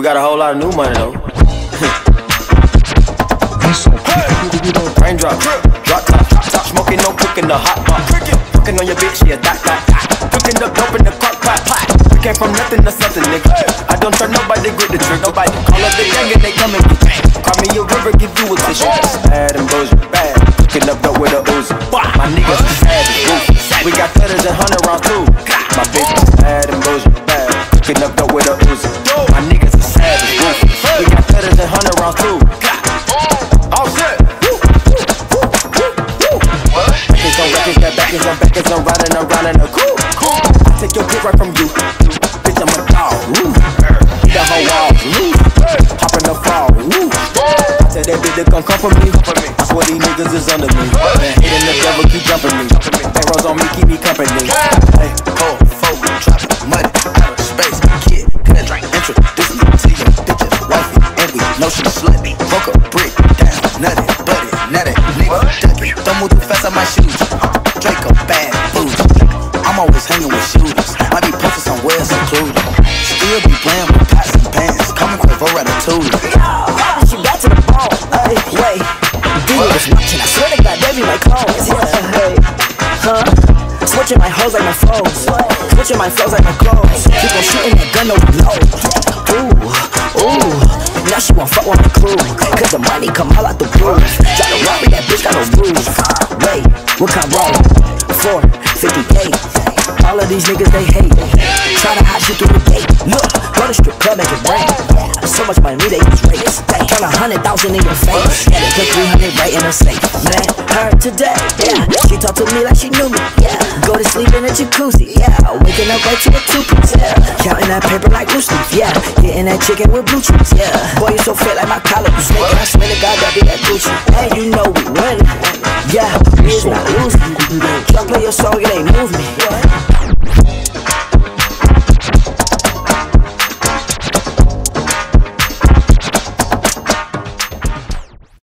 We got a whole lot of new money though. Raindrop, drop top, stop smoking, no cooking the hot pot. Cooking on your bitch, yeah, dot dot. Cooking the dope in the crock pot. We came from nothing to something, nigga. I don't turn nobody, grip the trigger. Nobody call up the gang and they come and get bang. Call me a river, give you a tissue. Bad and Boujee, bad. Cooking up dope with a Uzi. My niggas is bad and goofy. We got thudders and 100 rounds too. My bitch is bad and Boujee, bad. Cooking up dope with a Uzi. My niggas is bad and goofy. We got thudders and 100 rounds too. All set. I'm back as I'm riding around in a coupe. I take your dick right from you. Bitch, I'm a dog. Eat the whole wall. Hop in the fall. I tell that bitch to come for me. I swear these niggas is under me. Man, hitting the devil, keep jumping me. Arrows on me, keep me company. Hey, cold, folk, dropping money out of space. Kid, couldn't drink, introduce me to your bitches, wifey, and we know she's slutty. Broke a brick down, nutty, buddy, nutty, nigga, ducky. Don't move too fast, I might shoot you. Draco, bad Boujee. I'm always hanging with shooters. Might be posted somewhere secluded. Still be playing with pots and pans. Coming Quavo Ratatouille. Yo, she got to the ball. Hey, wait. Dude, it's watching. I swear to God, they be my clones. Yeah, hey. Huh? Switching my hoes like my foes. Switching my flows like my clothes. Keep on shooting that gun, no reload. Ooh, ooh. Now she won't fuck with my crew. Cause the money come all out the blue. Try to robbery, that bitch got no rules. Wait, what kind wrong? 458. All of these niggas they hate. Try to hide shit through the gate. Look, go to strip club, make it rain. So much money they use rates. Count 100,000 in your face. And they put 300 right in her safe. Met her today. Yeah, she talked to me like she knew me. Yeah, go to sleep in a jacuzzi. Yeah, waking up right to a two-piece. Yeah, counting that paper like loose leaf. Yeah, getting that chicken with blue cheese. Yeah, boy you so fit like my collar. You snake. And I swear to God that be that Gucci. And you know we win. Yeah, we is not losing. Don't play your song, it ain't moving.